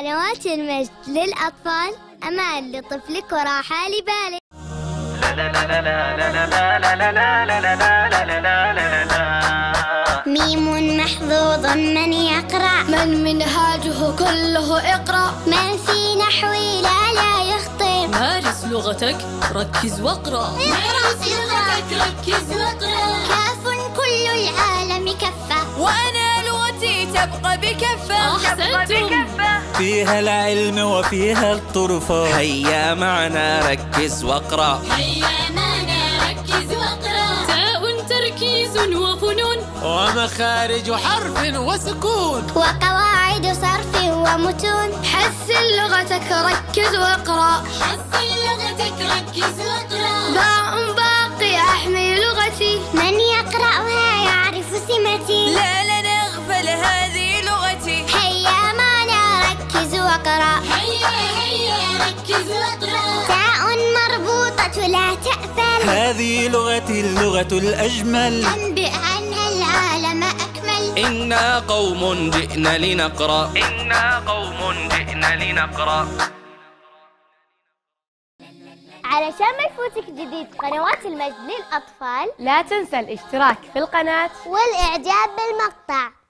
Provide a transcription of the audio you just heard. قنوات المجد للأطفال، أمان لطفلك وراحة لبالك. ميم محظوظ من يقرأ، من منهاجه كله اقرأ، من في نحوي لا يخطئ. مارس لغتك، ركز واقرأ. مارس لغتك، ركز واقرأ. كاف كل العالم كفة، وأنا لغتي تبقى بكفة. فيها العلم وفيها الطرفة، هيا معنا ركز واقرأ. هيا معنا ركز واقرأ. تاء تركيز وفنون، ومخارج حرف وسكون، وقواعد صرف ومتون. حسن لغتك ركز واقرأ. حسن لغتك ركز واقرأ. باء باقي أحمي لغتي، من يقرأها يعرف سمتي. لا نغفل هذه لغتي، هيا معنا ركز واقرأ. هيا ركز واقرأ. تاء مربوطة لا تأفل، هذه لغتي اللغة الأجمل. أنبئ عنها العالم أكمل. إنا قوم جئنا لنقرأ. إنا قوم جئنا لنقرأ. علشان ما يفوتك جديد قنوات المجد للأطفال، لا تنسى الاشتراك في القناة والإعجاب بالمقطع.